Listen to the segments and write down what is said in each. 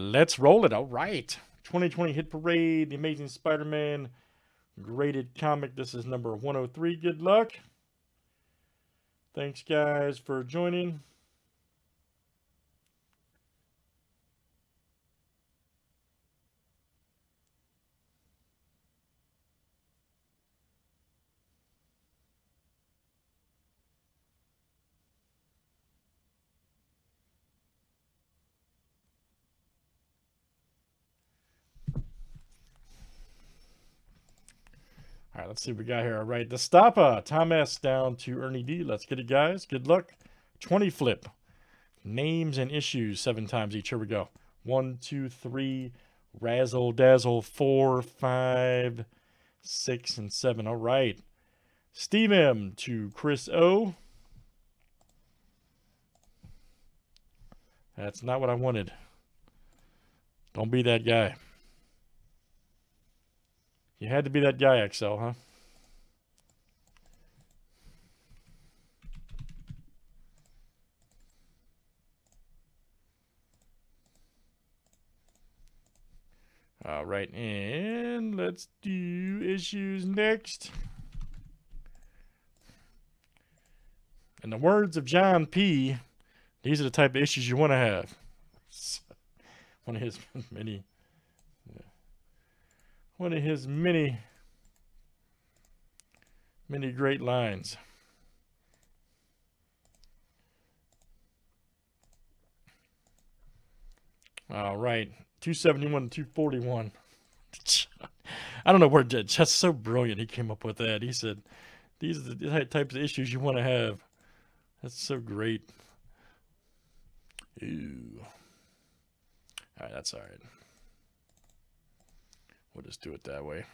Let's roll it. All right. 2020 Hit Parade, The Amazing Spider-Man, graded comic. This is number 103. Good luck. Thanks, guys, for joining. All right, let's see what we got here. All right, Destapa, Tom S down to Ernie D. Let's get it, guys. Good luck. 20 flip. Names and issues 7 times each. Here we go. 1, 2, 3. Razzle dazzle. 4, 5, 6, and 7. All right. Steve M to Chris O. That's not what I wanted. Don't be that guy. You had to be that guy, XL, huh? All right, and let's do issues next. In the words of John P., these are the type of issues you want to have. One of his many... one of his many great lines. All right, 271, 241. I don't know where. That's so brilliant. He came up with that. He said, "These are the types of issues you want to have." That's so great. Ew. All right, that's all right. We'll just do it that way.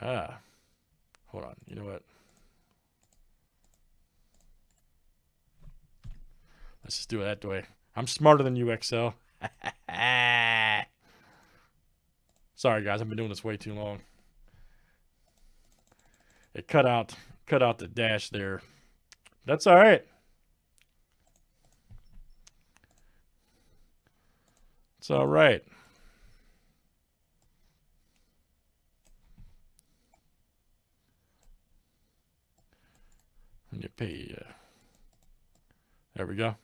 Ah, hold on. You know what? Let's just do it that way. I'm smarter than you, XL. Sorry, guys. I've been doing this way too long. It cut out the dash there. That's all right. It's all right. And you pay. There we go.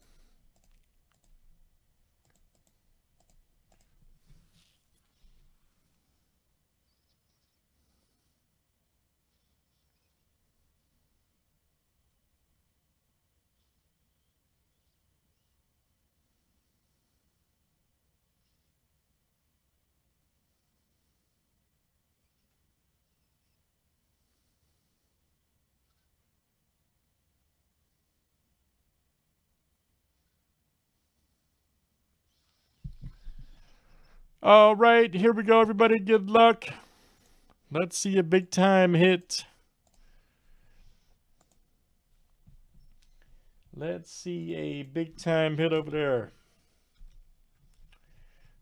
All right, here we go, everybody. Good luck. Let's see a big time hit. Let's see a big time hit over there.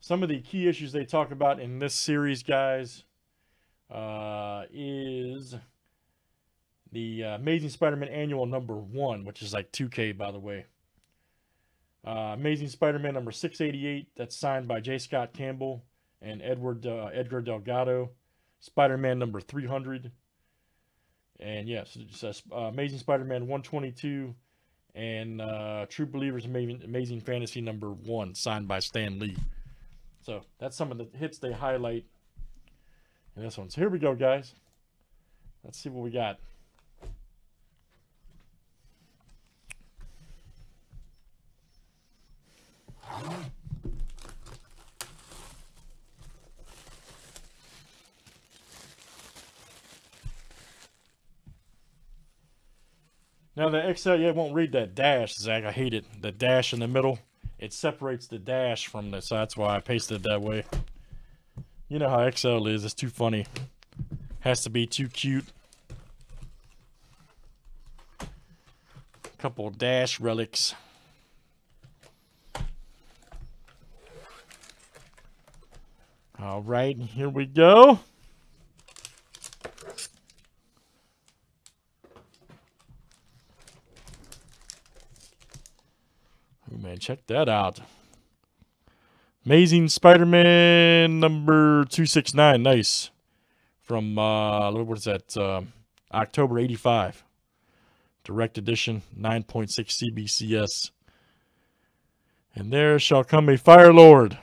Some of the key issues they talk about in this series, guys, is the Amazing Spider-Man Annual #1, which is like 2K, by the way. Amazing Spider-Man number 688, that's signed by J. Scott Campbell and Edgar Delgado. Spider-Man number 300. And yes, Amazing Spider-Man 122 and True Believers Amazing Fantasy #1, signed by Stan Lee. So that's some of the hits they highlight in this one. So here we go, guys. Let's see what we got. Now the XL, yeah, won't read that dash, Zach. I hate it. The dash in the middle. It separates the dash from the, so that's why I pasted it that way. You know how XL is. It's too funny. Has to be too cute. Couple dash relics. All right, here we go. man. Check that out. Amazing Spider-Man number 269. Nice. From, what is that? October 85. Direct edition, 9.6 CBCS. And there shall come a Fire Lord.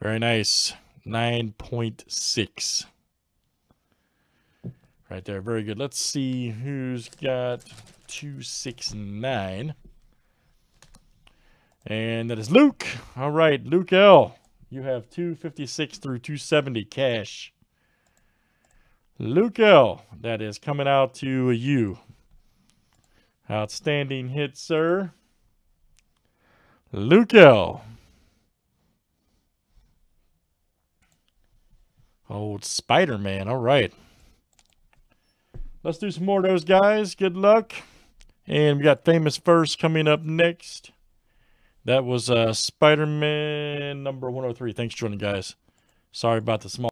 Very nice. 9.6. Right there. Very good. Let's see who's got 269. And that is Luke. All right, Luke L. You have 256 through 270 cash. Luke L. That is coming out to you. Outstanding hit, sir. Luke L. Old Spider-Man. All right. Let's do some more of those, guys. Good luck. And we got Famous First coming up next. That was Spider-Man number 103. Thanks for joining, guys. Sorry about the small.